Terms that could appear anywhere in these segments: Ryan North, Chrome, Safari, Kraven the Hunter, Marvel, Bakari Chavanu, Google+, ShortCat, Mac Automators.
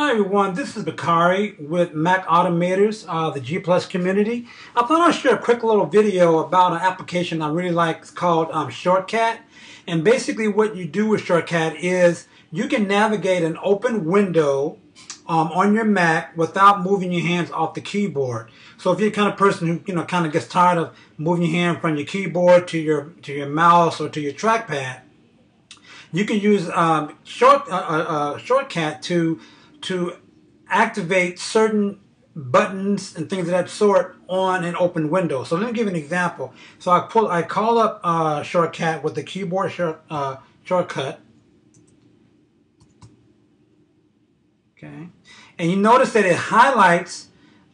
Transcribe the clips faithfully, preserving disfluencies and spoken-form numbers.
Hi everyone, this is Bakari with Mac Automators, uh, the G plus community. I thought I'd share a quick little video about an application I really like. It's called um, ShortCat. And basically what you do with ShortCat is you can navigate an open window um, on your Mac without moving your hands off the keyboard. So if you're the kind of person who you know kind of gets tired of moving your hand from your keyboard to your, to your mouse or to your trackpad, you can use um, short, uh, uh, ShortCat to to activate certain buttons and things of that sort on an open window. So let me give you an example. So I pull, I call up uh, ShortCat with the keyboard short, uh, shortcut. Okay, and you notice that it highlights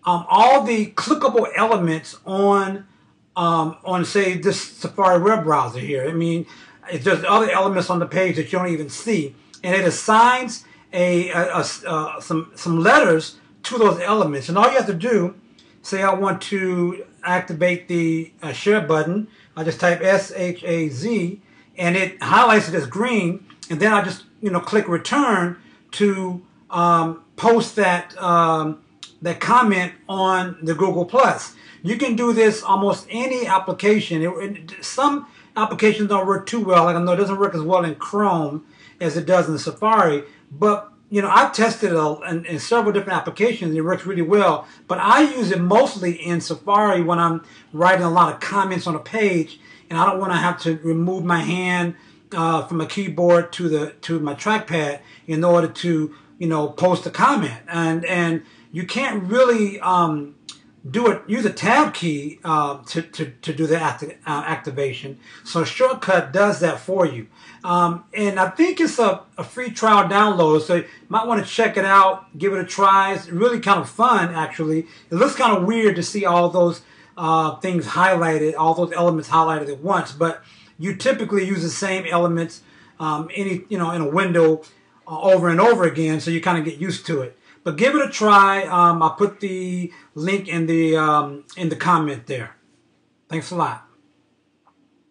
um, all the clickable elements on um, on say this Safari web browser here. I mean, it's just other elements on the page that you don't even see, and it assigns A, a, a, some, some letters to those elements. And all you have to do, say I want to activate the uh, share button, I just type S H A Z and it highlights it as green, and then I just you know click return to um, post that, um, that comment on the Google plus. You can do this almost any application. It, it, some applications don't work too well, like I know it doesn't work as well in Chrome as it does in Safari. But, you know, I've tested it in, in several different applications and it works really well. But I use it mostly in Safari when I'm writing a lot of comments on a page and I don't want to have to remove my hand uh, from a keyboard to the to my trackpad in order to, you know, post a comment. And, and you can't really um, do it, use a tab key uh, to, to, to do the acti uh, activation. So Shortcut does that for you. Um, and I think it's a, a free trial download, so you might want to check it out, give it a try. It's really kind of fun, actually. It looks kind of weird to see all those uh, things highlighted, all those elements highlighted at once, but you typically use the same elements um, any, you know, in a window uh, over and over again, so you kind of get used to it. But give it a try. Um, I'll put the link in the, um, in the comment there. Thanks a lot.